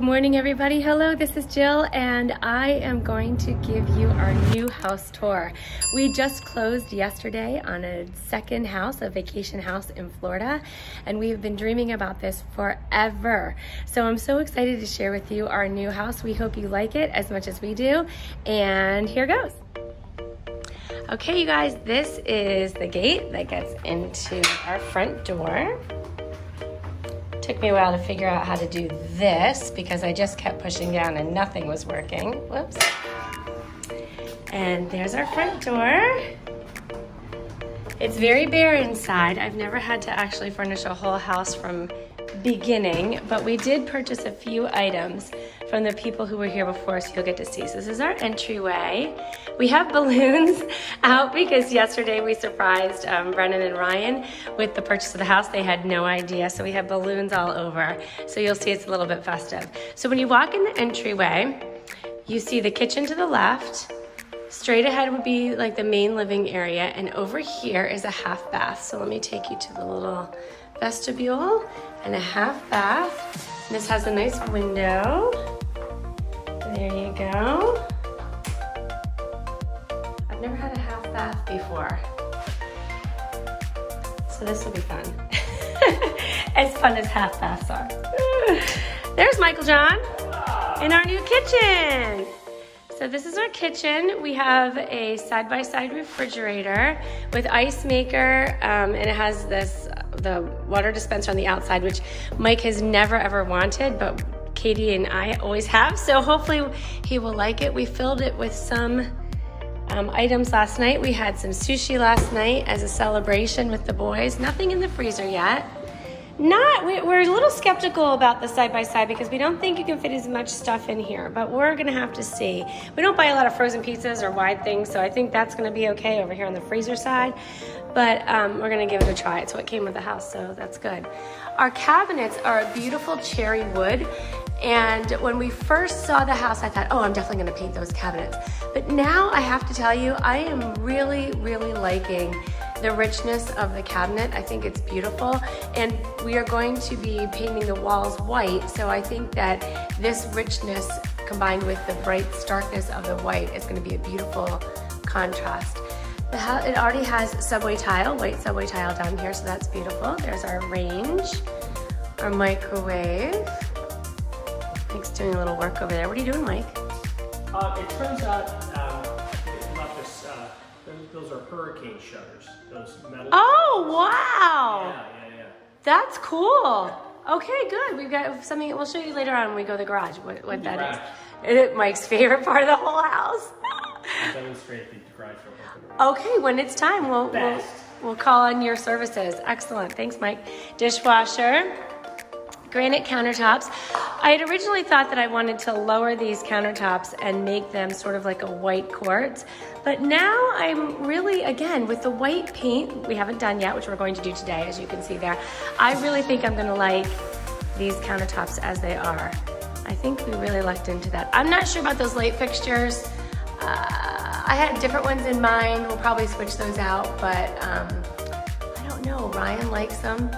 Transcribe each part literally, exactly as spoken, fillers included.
Good morning, everybody. Hello, this is Jill, and I am going to give you our new house tour. We just closed yesterday on a second house, a vacation house in Florida, and we have been dreaming about this forever. So I'm so excited to share with you our new house. We hope you like it as much as we do, and here goes. Okay, you guys, this is the gate that gets into our front door. Took me a while to figure out how to do this because I just kept pushing down and nothing was working. Whoops. And there's our front door. It's very bare inside. I've never had to actually furnish a whole house from beginning, but we did purchase a few items from the people who were here before, so you'll get to see. So this is our entryway. We have balloons out because yesterday we surprised um, Brennan and Ryan with the purchase of the house. They had no idea, so we have balloons all over. So you'll see it's a little bit festive. So when you walk in the entryway, you see the kitchen to the left. Straight ahead would be like the main living area, and over here is a half bath. So let me take you to the little vestibule and a half bath. This has a nice window. There you go. I've never had a half bath before, so this will be fun. As fun as half baths are. There's Michael John in our new kitchen. So this is our kitchen. We have a side-by-side refrigerator with ice maker, um, and it has this the water dispenser on the outside, which Mike has never ever wanted, but Katie and I always have, so hopefully he will like it. We filled it with some um, items last night. We had some sushi last night as a celebration with the boys. Nothing in the freezer yet. Not, we're a little skeptical about the side-by-side because we don't think you can fit as much stuff in here, but we're gonna have to see. We don't buy a lot of frozen pizzas or wide things, so I think that's gonna be okay over here on the freezer side, but um, we're gonna give it a try. It's what came with the house, so that's good. Our cabinets are a beautiful cherry wood, and when we first saw the house, I thought, oh, I'm definitely gonna paint those cabinets. But now I have to tell you, I am really, really liking the richness of the cabinet. I think it's beautiful, and we are going to be painting the walls white, so I think that this richness combined with the bright starkness of the white is gonna be a beautiful contrast. The house, it already has subway tile, white subway tile down here, so that's beautiful. There's our range, our microwave. Mike's doing a little work over there. What are you doing, Mike? Uh, it turns out, um, I left this, uh, those are hurricane shutters, those metal. Oh, wow. Yeah, yeah, yeah. That's cool. Okay, good. We've got something, we'll show you later on when we go to the garage what, what that garage. is. It's Mike's favorite part of the whole house. Demonstrate the garage. Okay, when it's time, we'll, we'll, we'll call on your services. Excellent. Thanks, Mike. Dishwasher. Granite countertops. I had originally thought that I wanted to lower these countertops and make them sort of like a white quartz, but now I'm really, again, with the white paint we haven't done yet, which we're going to do today, as you can see there, I really think I'm gonna like these countertops as they are. I think we really lucked into that. I'm not sure about those light fixtures. Uh, I had different ones in mind. We'll probably switch those out, but um, I don't know. Ryan likes them.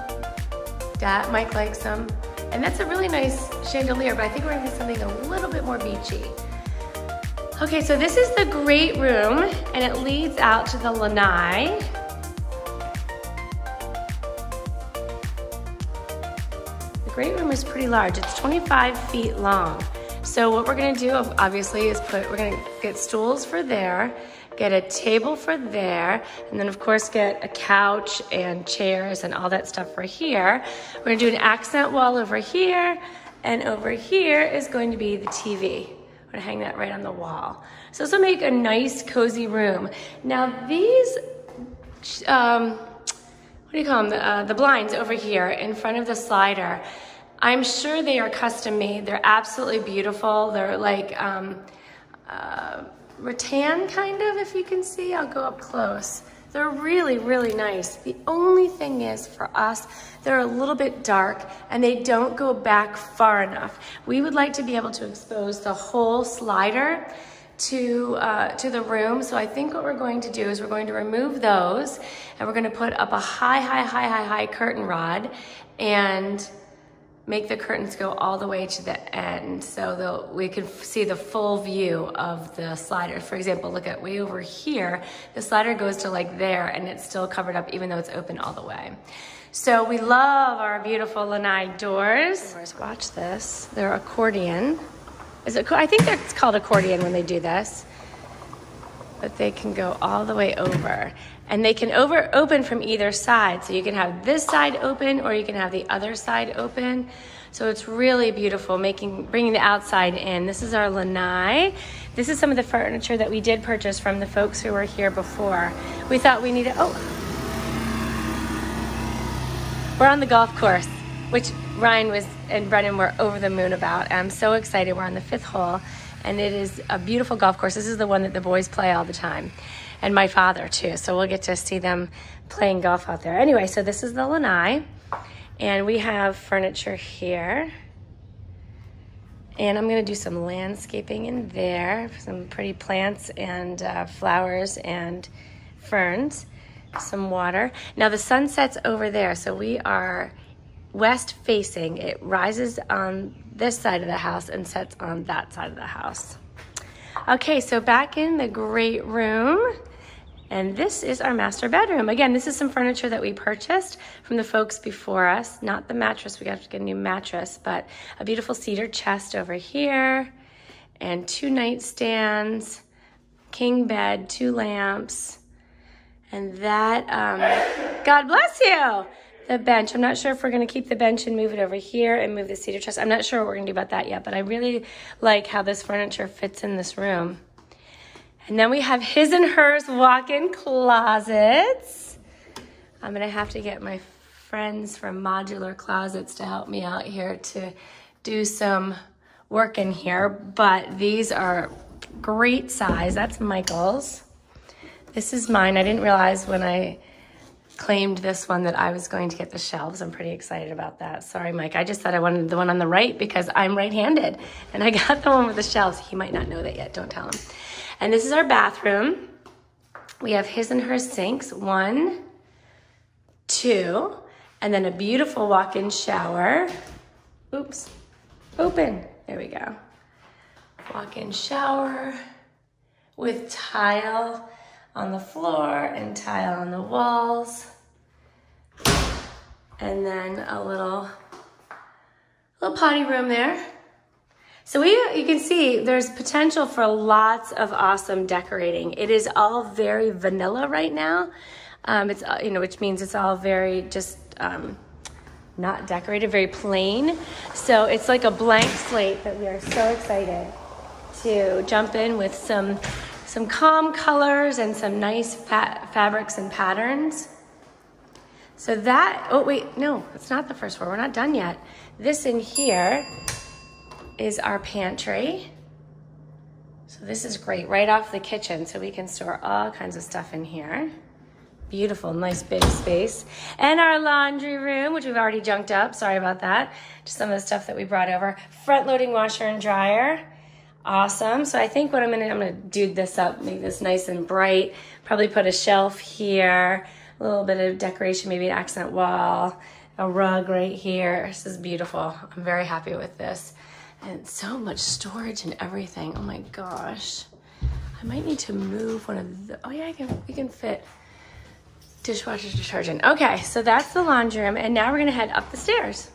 That Mike likes them, and that's a really nice chandelier, but I think we're gonna do something a little bit more beachy. Okay, so this is the great room, and it leads out to the lanai. The great room is pretty large. It's twenty-five feet long. So what we're gonna do, obviously, is put, we're gonna get stools for there, get a table for there, and then of course get a couch and chairs and all that stuff for here. We're gonna do an accent wall over here, and over here is going to be the T V. We're gonna hang that right on the wall. So this will make a nice cozy room. Now these, um, what do you call them? The, uh, the blinds over here in front of the slider. I'm sure they are custom made. They're absolutely beautiful. They're like, um, uh, rattan kind of, if you can see. I'll go up close. They're really, really nice. The only thing is for us, they're a little bit dark and they don't go back far enough. We would like to be able to expose the whole slider to, uh, to the room. So I think what we're going to do is we're going to remove those, and we're going to put up a high, high, high, high, high curtain rod, and make the curtains go all the way to the end so that we can see the full view of the slider. For example, look at way over here, the slider goes to like there and it's still covered up even though it's open all the way. So we love our beautiful lanai doors. Watch this, they're accordion. Is it, I think that's called accordion when they do this. But they can go all the way over. And they can over open from either side. So you can have this side open or you can have the other side open. So it's really beautiful, making bringing the outside in. This is our lanai. This is some of the furniture that we did purchase from the folks who were here before. We thought we needed, oh. We're on the golf course, which Ryan was and Brennan were over the moon about. I'm so excited, we're on the fifth hole. And it is a beautiful golf course. This is the one that the boys play all the time. And my father too, so we'll get to see them playing golf out there. Anyway, so this is the lanai. And we have furniture here. And I'm gonna do some landscaping in there, some pretty plants and uh, flowers and ferns, some water. Now the sun sets over there, so we are west facing. It rises on this side of the house and sets on that side of the house. Okay, so back in the great room, and this is our master bedroom. Again, this is some furniture that we purchased from the folks before us. Not the mattress, we got to get a new mattress, but a beautiful cedar chest over here, and two nightstands, king bed, two lamps, and that, um, God bless you! The bench, I'm not sure if we're gonna keep the bench and move it over here and move the cedar chest. I'm not sure what we're gonna do about that yet, but I really like how this furniture fits in this room. And then we have his and hers walk-in closets. I'm gonna have to get my friends from Modular Closets to help me out here to do some work in here, but these are great size. That's Michael's. This is mine. I didn't realize when I claimed this one that I was going to get the shelves. I'm pretty excited about that. Sorry, Mike. I just said I wanted the one on the right because I'm right-handed, and I got the one with the shelves. He might not know that yet. Don't tell him. And this is our bathroom. We have his and her sinks. One, two, and then a beautiful walk-in shower. Oops. Open. There we go. Walk-in shower with tile on the floor and tile on the walls. And then a little, little potty room there. So we, you can see there's potential for lots of awesome decorating. It is all very vanilla right now. Um, it's, you know, which means it's all very just um, not decorated, very plain. So it's like a blank slate that we are so excited to jump in with some Some calm colors and some nice fa fabrics and patterns. So that, oh wait, no, it's not the first floor. We're not done yet. This in here is our pantry. So this is great, right off the kitchen, so we can store all kinds of stuff in here. Beautiful, nice big space. And our laundry room, which we've already junked up, sorry about that. Just some of the stuff that we brought over. Front loading washer and dryer. Awesome. So I think what I'm gonna I'm gonna do this up, make this nice and bright. Probably put a shelf here, a little bit of decoration, maybe an accent wall, a rug right here. This is beautiful. I'm very happy with this, and so much storage and everything. Oh my gosh, I might need to move one of the. Oh yeah, I can. We can fit dishwasher detergent. Okay, so that's the laundry room, and now we're gonna head up the stairs.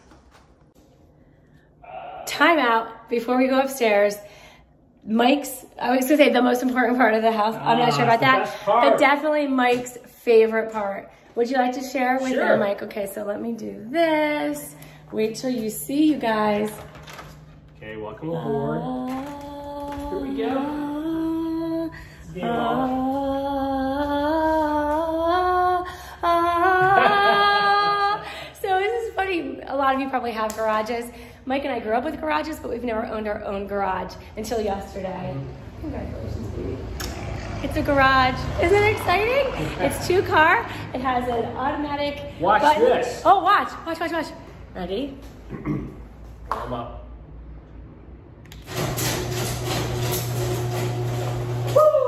Time out before we go upstairs. Mike's, I was gonna say the most important part of the house. Ah, I'm not sure about that, but definitely Mike's favorite part. Would you like to share with sure. them, Mike? Okay, so let me do this. Wait till you see you guys. Okay, welcome aboard. Uh, Here we go. Game uh, off. Uh, uh, so this is funny. A lot of you probably have garages. Mike and I grew up with garages, but we've never owned our own garage until yesterday. Congratulations, baby. It's a garage. Isn't it exciting? It's two car. It has an automatic Watch button. this. Oh, watch. Watch, watch, watch. Ready? Warm up. Woo!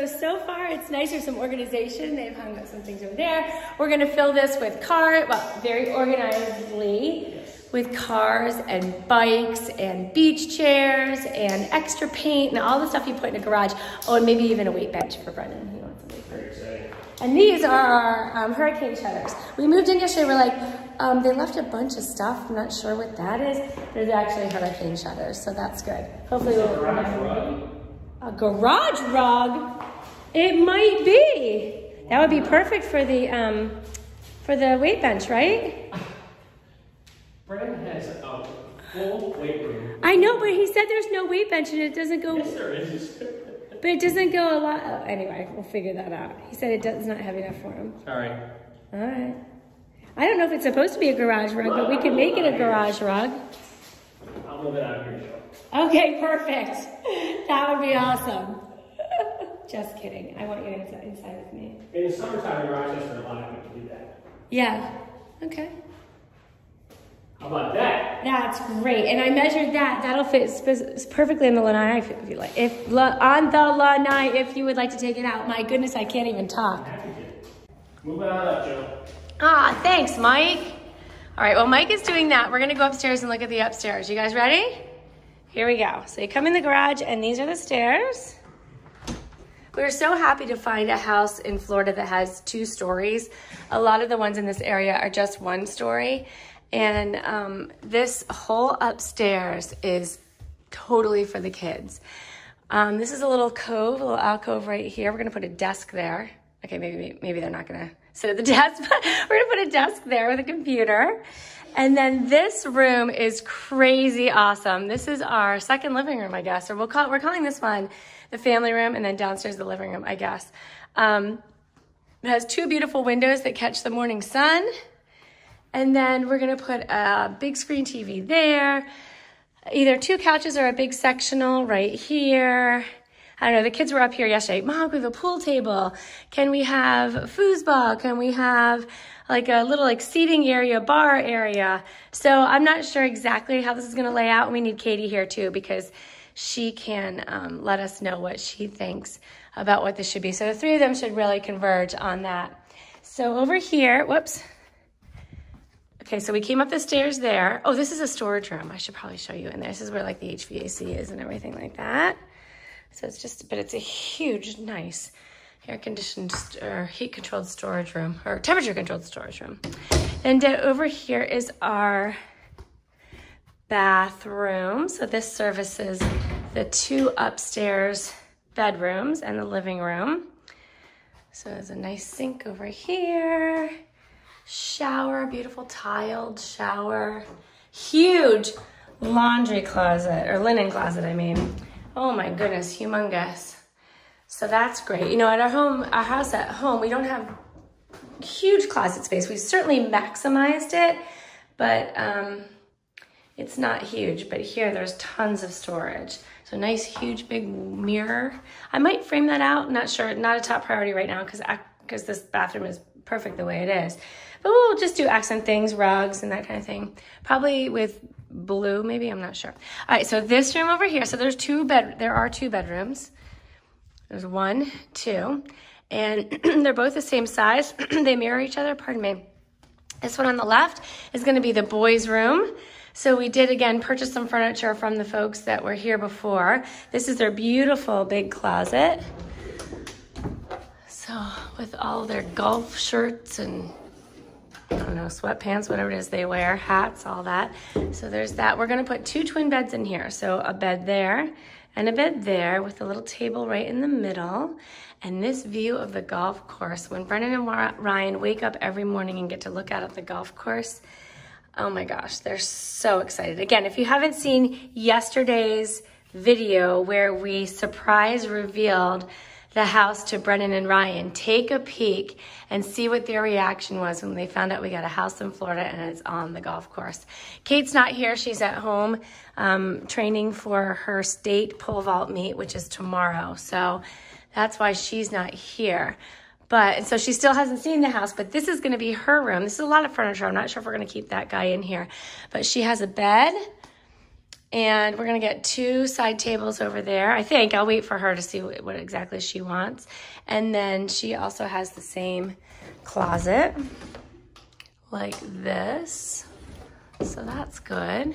So, so far it's nice. There's some organization. They've hung up some things over there. We're going to fill this with cars, well, very organizedly, with cars and bikes and beach chairs and extra paint and all the stuff you put in a garage. Oh, and maybe even a weight bench for Brennan. He wants a weight bench. And these are our um, hurricane shutters. We moved in yesterday. We're like, um, they left a bunch of stuff. I'm not sure what that is. There's actually hurricane shutters, so that's good. Hopefully we'll remember. A garage rug? It might be. That would be perfect for the um, for the weight bench, right? Brennan has a full weight room. I know, but he said there's no weight bench and it doesn't go. Yes, there is. But it doesn't go a lot. Oh, anyway, we'll figure that out. He said it does not have enough for him. Sorry. All right. I don't know if it's supposed to be a garage rug, but we can make it a garage rug. I'll move it out of here. Okay, perfect. That would be awesome. Just kidding. I want you inside, inside with me. In the summertime in Rochester, a lot of people do that. Yeah. Okay. How about that? That's great. And I measured that. That'll fit perfectly in the lanai if you like. If on the lanai, if you would like to take it out. My goodness, I can't even talk. Move it on up, Joe. Ah, thanks, Mike. All right. Well, Mike is doing that. We're gonna go upstairs and look at the upstairs. You guys ready? Here we go. So you come in the garage, and these are the stairs. We were so happy to find a house in Florida that has two stories. A lot of the ones in this area are just one story. And um, this whole upstairs is totally for the kids. Um, this is a little cove, a little alcove right here. We're gonna put a desk there. Okay, maybe maybe they're not gonna sit at the desk, but we're gonna put a desk there with a computer. And then this room is crazy awesome. This is our second living room, I guess, or we'll call, we're calling this one the family room, and then downstairs the living room, I guess. Um, it has two beautiful windows that catch the morning sun. And then we're gonna put a big screen T V there, either two couches or a big sectional right here. I don't know, the kids were up here yesterday. Mom, can we have a pool table? Can we have foosball? Can we have like a little like seating area, bar area? So I'm not sure exactly how this is gonna lay out. And we need Katie here too, because she can um, let us know what she thinks about what this should be. So the three of them should really converge on that. So over here, whoops. Okay, so we came up the stairs there. Oh, this is a storage room. I should probably show you in there. This is where like the H V A C is and everything like that. So it's just, but it's a huge, nice air-conditioned or heat-controlled storage room, or temperature-controlled storage room. And uh, over here is our bathroom. So this services the two upstairs bedrooms and the living room. So there's a nice sink over here. Shower, beautiful tiled shower, huge laundry closet, or linen closet, I mean. Oh my goodness, humongous. So that's great. You know, at our home, our house at home, we don't have huge closet space. We've certainly maximized it, but um, it's not huge. But here, there's tons of storage. So nice, huge, big mirror. I might frame that out. Not sure. Not a top priority right now because because this bathroom is perfect the way it is. But we'll just do accent things, rugs, and that kind of thing. Probably with blue, maybe, I'm not sure. All right, so this room over here, so there's two bed, there are two bedrooms. There's one, two, and they're both the same size. They mirror each other, pardon me. This one on the left is gonna be the boys' room. So we did, again, purchase some furniture from the folks that were here before. This is their beautiful big closet. So with all their golf shirts and I don't know, sweatpants, whatever it is they wear, hats, all that. So there's that. We're going to put two twin beds in here. So a bed there and a bed there with a little table right in the middle. And this view of the golf course, when Brennan and Ryan wake up every morning and get to look out at the golf course, oh my gosh, they're so excited. Again, if you haven't seen yesterday's video where we surprise revealed the house to Brennan and Ryan, take a peek and see what their reaction was when they found out we got a house in Florida and it's on the golf course. Kate's not here, she's at home um, training for her state pole vault meet, which is tomorrow. So that's why she's not here. But so she still hasn't seen the house, but this is gonna be her room. This is a lot of furniture. I'm not sure if we're gonna keep that guy in here, but she has a bed And we're going to get two side tables over there. I think I'll wait for her to see what, what exactly she wants. And then she also has the same closet like this. So that's good.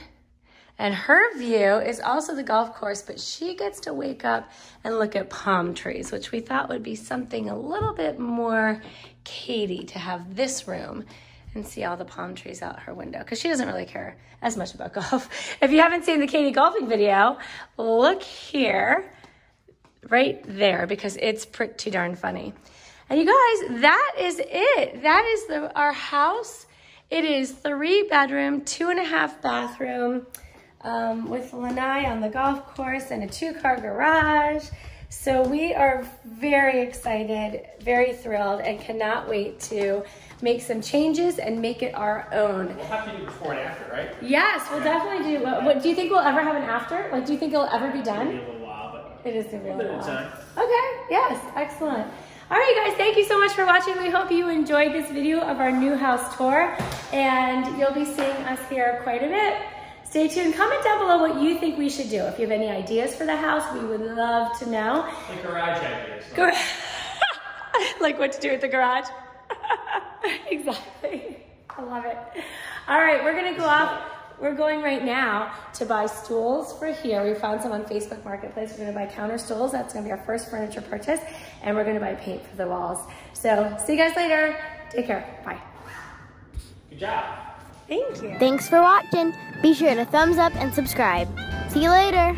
And her view is also the golf course, but she gets to wake up and look at palm trees, which we thought would be something a little bit more Katie to have this room and see all the palm trees out her window, because she doesn't really care as much about golf. If you haven't seen the Katie golfing video, look here, right there, because it's pretty darn funny. And you guys, that is it. That is the, our house. It is three bedroom, two and a half bathroom, um, with Lanai on the golf course and a two car garage. So we are very excited, very thrilled, and cannot wait to make some changes and make it our own. We'll have to do before and after, right? Yes, we'll definitely do. What, what do you think we'll ever have an after? Like, do you think it'll ever be done? It'll be a little while, but it is a little while. Time. Okay. Yes. Excellent. All right, guys. Thank you so much for watching. We hope you enjoyed this video of our new house tour, and you'll be seeing us here quite a bit. Stay tuned. Comment down below what you think we should do. If you have any ideas for the house, we would love to know. Like garage ideas. Gar like what to do with the garage. Exactly. I love it. All right, we're going to go off. We're going right now to buy stools for here. We found some on Facebook Marketplace. We're going to buy counter stools. That's going to be our first furniture purchase. And we're going to buy paint for the walls. So see you guys later. Take care. Bye. Good job. Thank you. Thanks for watching. Be sure to thumbs up and subscribe. See you later.